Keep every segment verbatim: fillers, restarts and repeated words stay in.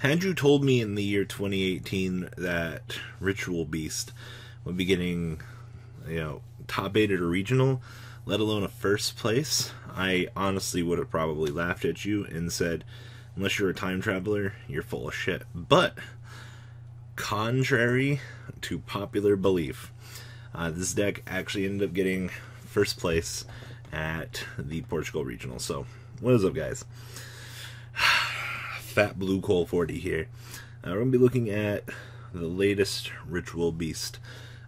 Had you told me in the year twenty eighteen that Ritual Beast would be getting, you know, top eight at a regional, let alone a first place, I honestly would have probably laughed at you and said, unless you're a time traveler, you're full of shit. But, contrary to popular belief, uh, this deck actually ended up getting first place at the Portugal Regional. So, what is up, guys? Fat Blue Coal forty here. Uh, we're going to be looking at the latest Ritual Beast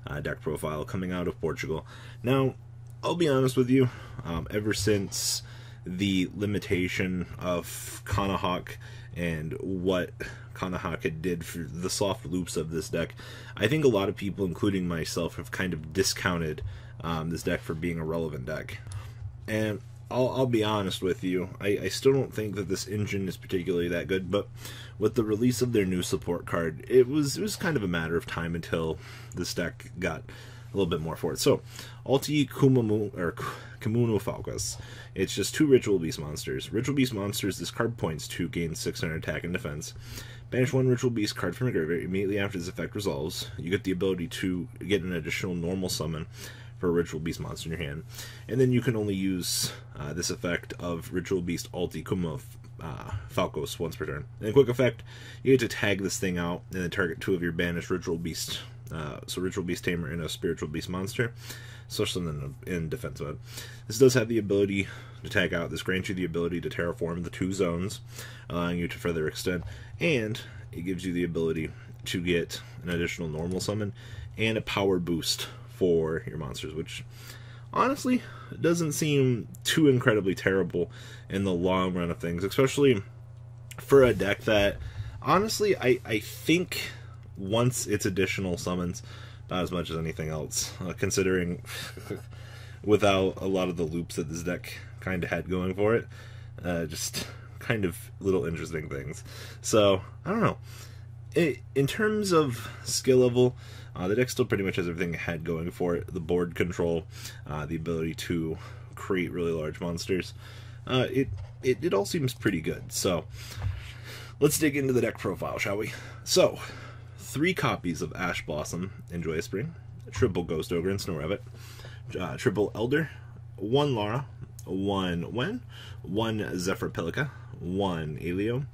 uh, deck profile coming out of Portugal. Now, I'll be honest with you, um, ever since the limitation of Konohawk and what Konohawk did for the soft loops of this deck, I think a lot of people, including myself, have kind of discounted um, this deck for being a relevant deck. And I'll, I'll be honest with you, I, I still don't think that this engine is particularly that good, but with the release of their new support card, it was, it was kind of a matter of time until this deck got a little bit more for it. So, Ulti-Kimunofalcos. It's just two Ritual Beast monsters. Ritual Beast monsters, this card points to gain six hundred attack and defense. Banish one Ritual Beast card from your graveyard immediately after this effect resolves. You get the ability to get an additional normal summon for a Ritual Beast monster in your hand. And then you can only use uh, this effect of Ritual Beast Ulti-Kimunofalcos Uh, Falcos once per turn. And a quick effect, you get to tag this thing out and then target two of your banished Ritual Beast, uh, so Ritual Beast Tamer and a Spiritual Beast monster, especially in, in defense mode. This does have the ability to tag out. This grants you the ability to terraform the two zones, allowing you to further extend, and it gives you the ability to get an additional normal summon and a power boost for your monsters, which honestly, it doesn't seem too incredibly terrible in the long run of things, especially for a deck that, honestly, I, I think once its additional summons, not as much as anything else, uh, considering without a lot of the loops that this deck kind of had going for it, uh, just kind of little interesting things. So, I don't know. It, in terms of skill level, Uh, the deck still pretty much has everything it had going for it. The board control, uh, the ability to create really large monsters. Uh, it, it, it all seems pretty good. So, let's dig into the deck profile, shall we? So, three copies of Ash Blossom and Joyous Spring, triple Ghost Ogre and Snow Rabbit, uh, triple Elder, one Lara, one Wen, one Zephyr Pilika, one Elio,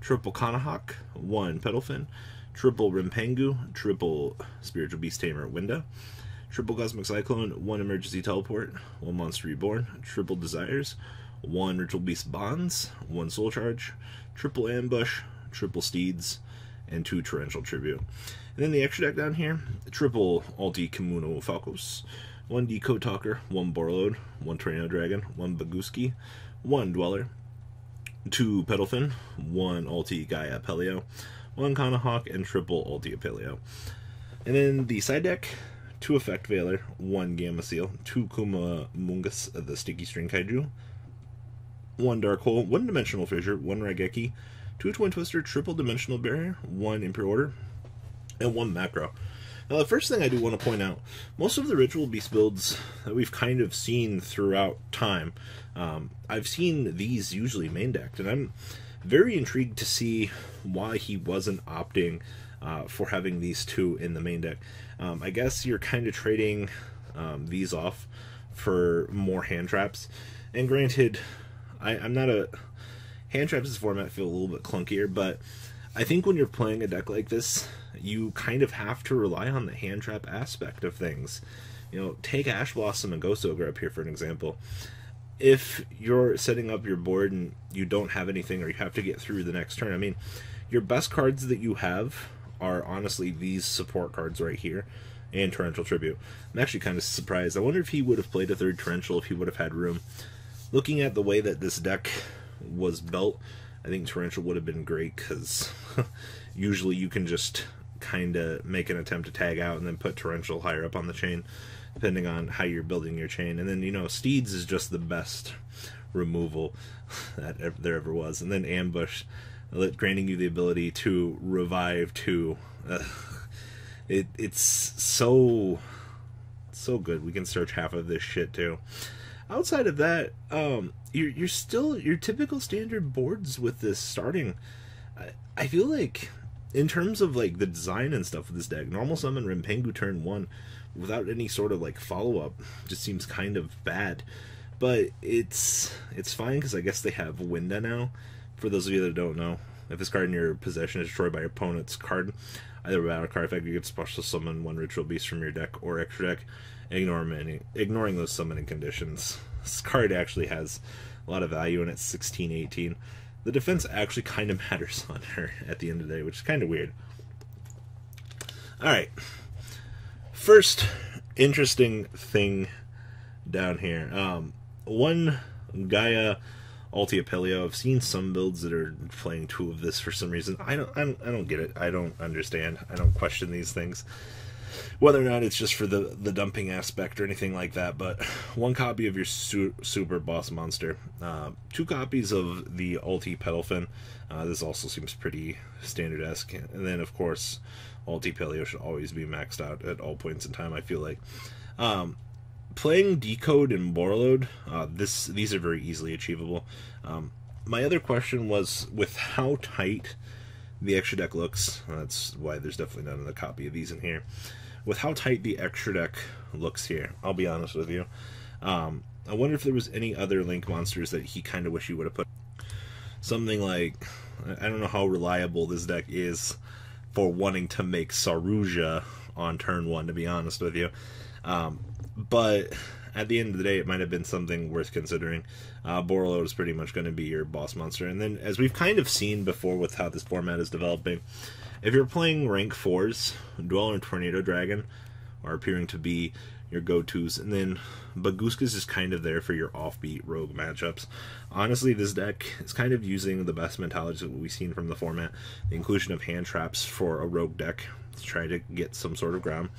triple Kanahawk, one Pettelphin, triple Rampengu, triple Spiritual Beast Tamer Winda, triple Cosmic Cyclone, one Emergency Teleport, one Monster Reborn, triple Desires, one Ritual Beast Bonds, one Soul Charge, triple Ambush, triple Steeds, and two Torrential Tribute. And then the extra deck down here, triple Ulti-Kimunofalcos, one Decode Talker, one Borlode, one Torino Dragon, one Baguski, one Dweller, two Pettelphin, one Ulti-Gaiapelio, one Konohawk, and triple Ulti-Apelio. And then the side deck, two Effect Veiler, one Gamma Seal, two Kuma Mungus, the Sticky String Kaiju, one Dark Hole, one Dimensional Fissure, one Raigeki, two Twin Twister, triple Dimensional Barrier, one Imperial Order, and one Macro. Now the first thing I do want to point out, most of the Ritual Beast builds that we've kind of seen throughout time, um, I've seen these usually main decked, and I'm very intrigued to see why he wasn't opting uh, for having these two in the main deck. Um, I guess you're kind of trading um, these off for more hand traps. And granted, I, I'm not a... hand traps' format feel a little bit clunkier, but I think when you're playing a deck like this, you kind of have to rely on the hand trap aspect of things. You know, take Ash Blossom and Ghost Ogre up here for an example. If you're setting up your board and you don't have anything or you have to get through the next turn, I mean, your best cards that you have are honestly these support cards right here and Torrential Tribute. I'm actually kind of surprised. I wonder if he would have played a third Torrential if he would have had room. Looking at the way that this deck was built, I think Torrential would have been great because usually you can just kind of make an attempt to tag out and then put Torrential higher up on the chain, depending on how you're building your chain. And then, you know, Steeds is just the best removal that ever, there ever was. And then Ambush, granting you the ability to revive two. Uh, it, it's so, so good. We can search half of this shit, too. Outside of that, um, you're, you're still your typical standard boards with this starting. I, I feel like in terms of like the design and stuff of this deck, normal summon Rampengu turn one without any sort of like follow up just seems kind of bad. But it's it's fine because I guess they have Winda now. For those of you that don't know, if this card in your possession is destroyed by your opponent's card, either without a card effect, you get special summon one Ritual Beast from your deck or extra deck, ignore many, ignoring those summoning conditions. This card actually has a lot of value, and it's sixteen eighteen. The defense actually kind of matters on her at the end of the day, which is kind of weird. Alright. First interesting thing down here. Um, one Gaia Ulti-Apelio. I've seen some builds that are playing two of this for some reason. I don't, I don't, I don't get it. I don't understand. I don't question these things. Whether or not it's just for the, the dumping aspect or anything like that, but one copy of your su super boss monster, uh, two copies of the Ulti Pettelphin. Uh, this also seems pretty standard-esque. And then, of course, Ulti-Apelio should always be maxed out at all points in time, I feel like. Um, playing Decode and Borlode, uh, this these are very easily achievable. Um, my other question was with how tight the extra deck looks. That's why there's definitely not another copy of these in here. With how tight the extra deck looks here, I'll be honest with you. Um, I wonder if there was any other Link monsters that he kind of wish he would have put. Something like, I don't know how reliable this deck is for wanting to make Saruja on turn one, to be honest with you. Um, but at the end of the day, it might have been something worth considering. Uh, Borlode is pretty much going to be your boss monster. And then, as we've kind of seen before with how this format is developing, if you're playing rank fours, Dweller and Torino Dragon are appearing to be your go-tos, and then Baguski is kind of there for your offbeat rogue matchups. Honestly, this deck is kind of using the best mentalities that we've seen from the format, the inclusion of hand traps for a rogue deck to try to get some sort of ground,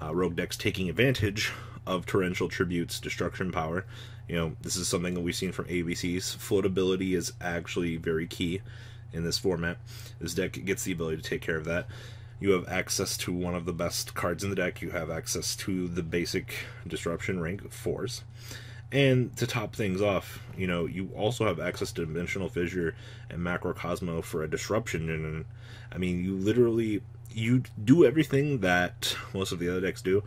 uh, rogue decks taking advantage of Torrential Tribute's destruction power. You know, this is something that we've seen from A B Cs. Floatability is actually very key in this format. This deck gets the ability to take care of that. You have access to one of the best cards in the deck. You have access to the basic disruption rank fours. And to top things off, you know, you also have access to Dimensional Fissure and Macrocosmo for a disruption. And I mean, you literally, you do everything that most of the other decks do,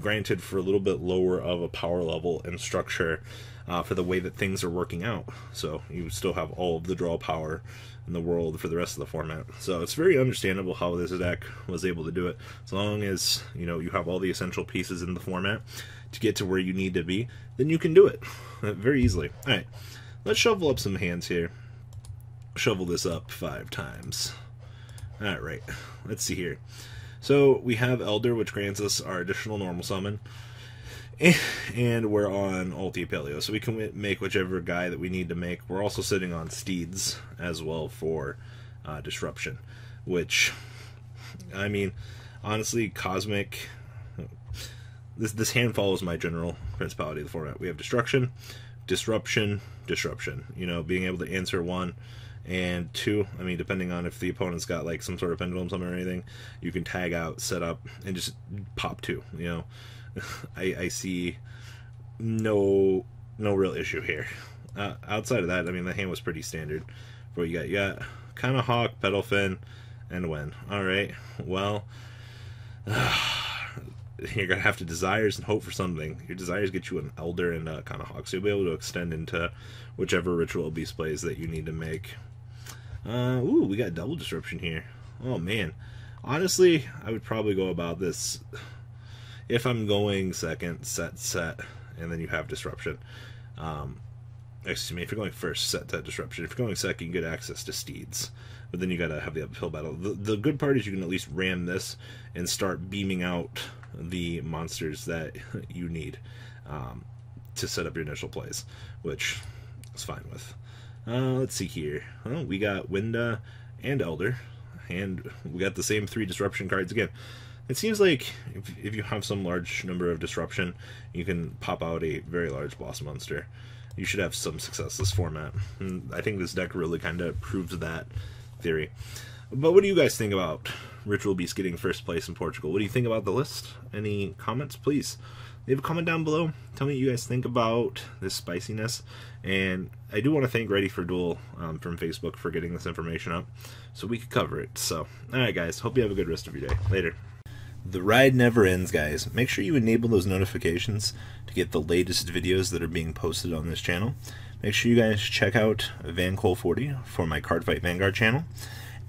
granted for a little bit lower of a power level and structure uh, for the way that things are working out. So you still have all of the draw power in the world for the rest of the format. So it's very understandable how this deck was able to do it, as long as, you know, you have all the essential pieces in the format to get to where you need to be, then you can do it very easily. All right, let's shovel up some hands here. Shovel this up five times. All right, let's see here. So we have Elder, which grants us our additional normal summon, and we're on Ulti-Apelio, so we can make whichever guy that we need to make. We're also sitting on Steeds as well for uh, disruption, which, I mean, honestly, Cosmic, this, this hand follows my general principality of the format. We have destruction, disruption, disruption, you know, being able to answer one, and two, I mean, depending on if the opponent's got like some sort of pendulum summon or anything, you can tag out, set up, and just pop two. You know, I, I see no no real issue here. Uh, outside of that, I mean, the hand was pretty standard. For what you got, you got Kanahawk, Pettelphin, and Wen. All right, well, uh, you're gonna have to Desires and hope for something. Your Desires get you an Elder and a Konohawk, so you'll be able to extend into whichever Ritual Beast plays that you need to make. Uh, ooh, we got double disruption here. Oh man, honestly, I would probably go about this if I'm going second set set, and then you have disruption. Um, excuse me, if you're going first set set disruption, if you're going second, you get access to Steeds, but then you gotta have the uphill battle. The, the good part is you can at least ram this and start beaming out the monsters that you need um, to set up your initial plays, which is fine with. Uh, let's see here. Oh, we got Winda and Elder, and we got the same three disruption cards again. It seems like if, if you have some large number of disruption, you can pop out a very large boss monster. You should have some success this format. And I think this deck really kind of proves that theory. But what do you guys think about Ritual Beast getting first place in Portugal? What do you think about the list? Any comments, please? leave a comment down below. Tell me what you guys think about this spiciness. And I do want to thank Ready for Duel um, from Facebook for getting this information up so we could cover it. So, alright guys, hope you have a good rest of your day. Later. The ride never ends, guys. Make sure you enable those notifications to get the latest videos that are being posted on this channel. Make sure you guys check out Van Coal forty for my Cardfight Vanguard channel.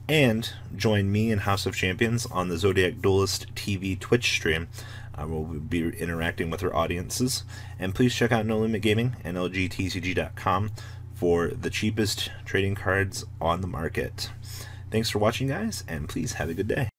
And join me and House of Champions on the Zodiac Duelist T V Twitch stream. Uh, we'll be interacting with our audiences. And please check out No Limit Gaming and L G T C G dot com for the cheapest trading cards on the market. Thanks for watching, guys, and please have a good day.